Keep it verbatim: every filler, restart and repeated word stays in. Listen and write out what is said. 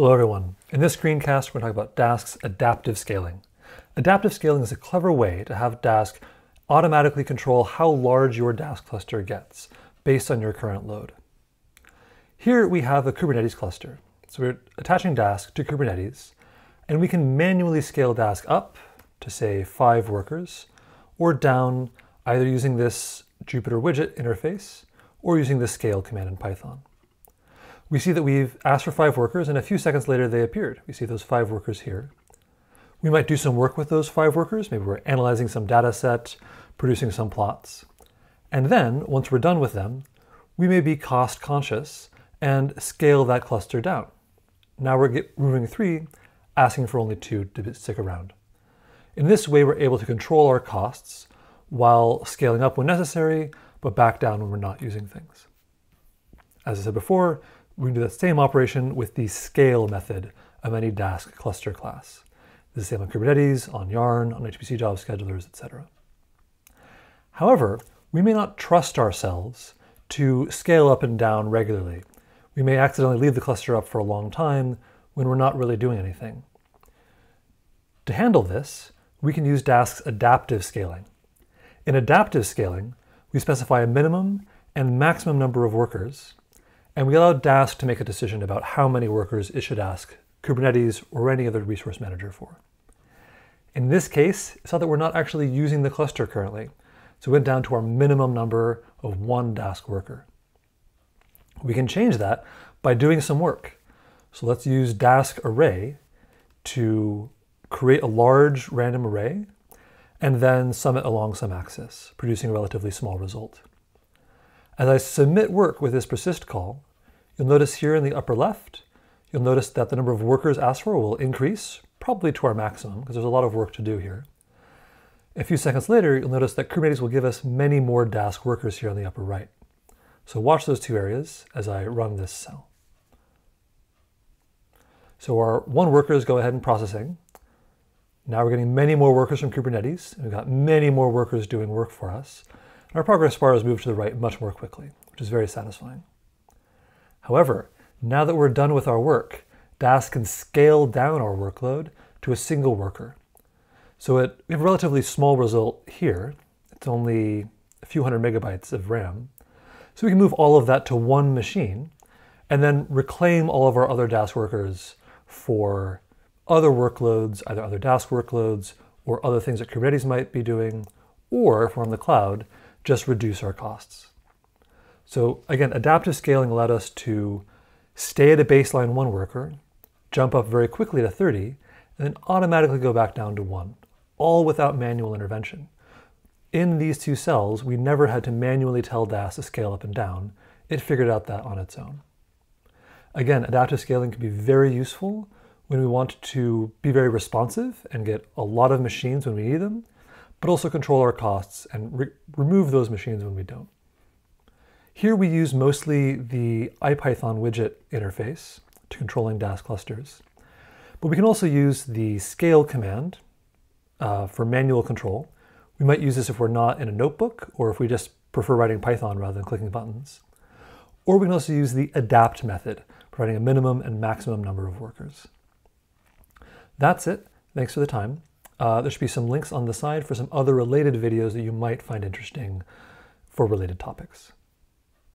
Hello everyone. In this screencast, we're going to talk about Dask's adaptive scaling. Adaptive scaling is a clever way to have Dask automatically control how large your Dask cluster gets based on your current load. Here we have a Kubernetes cluster. So we're attaching Dask to Kubernetes, and we can manually scale Dask up to say five workers, or down either using this Jupyter widget interface or using the scale command in Python. We see that we've asked for five workers, and a few seconds later they appeared. We see those five workers here. We might do some work with those five workers. Maybe we're analyzing some data set, producing some plots. And then, once we're done with them, we may be cost conscious and scale that cluster down. Now we're moving three, asking for only two to stick around. In this way, we're able to control our costs while scaling up when necessary, but back down when we're not using things. As I said before, we can do that same operation with the scale method of any Dask cluster class. This is the same on Kubernetes, on Yarn, on H P C job schedulers, et cetera. However, we may not trust ourselves to scale up and down regularly. We may accidentally leave the cluster up for a long time when we're not really doing anything. To handle this, we can use Dask's adaptive scaling. In adaptive scaling, we specify a minimum and maximum number of workers, and we allow Dask to make a decision about how many workers it should ask Kubernetes or any other resource manager for. In this case, it's not that we're not actually using the cluster currently, so we went down to our minimum number of one Dask worker. We can change that by doing some work. So let's use Dask array to create a large random array and then sum it along some axis, producing a relatively small result. As I submit work with this persist call, you'll notice here in the upper left, you'll notice that the number of workers asked for will increase, probably to our maximum, because there's a lot of work to do here. A few seconds later, you'll notice that Kubernetes will give us many more Dask workers here on the upper right. So watch those two areas as I run this cell. So our one worker is go ahead and processing. Now we're getting many more workers from Kubernetes, and we've got many more workers doing work for us. Our progress bar has moved to the right much more quickly, which is very satisfying. However, now that we're done with our work, Dask can scale down our workload to a single worker. So it, we have a relatively small result here. It's only a few hundred megabytes of RAM. So we can move all of that to one machine and then reclaim all of our other Dask workers for other workloads, either other Dask workloads or other things that Kubernetes might be doing, or if we're on the cloud, just reduce our costs. So again, adaptive scaling allowed us to stay at a baseline one worker, jump up very quickly to thirty, and then automatically go back down to one, all without manual intervention. In these two cells, we never had to manually tell Dask to scale up and down. It figured out that on its own. Again, adaptive scaling can be very useful when we want to be very responsive and get a lot of machines when we need them, but also control our costs and re remove those machines when we don't. Here we use mostly the IPython widget interface to controlling Dask clusters, but we can also use the scale command uh, for manual control. We might use this if we're not in a notebook or if we just prefer writing Python rather than clicking buttons. Or we can also use the adapt method, providing a minimum and maximum number of workers. That's it. Thanks for the time. Uh, there should be some links on the side for some other related videos that you might find interesting for related topics.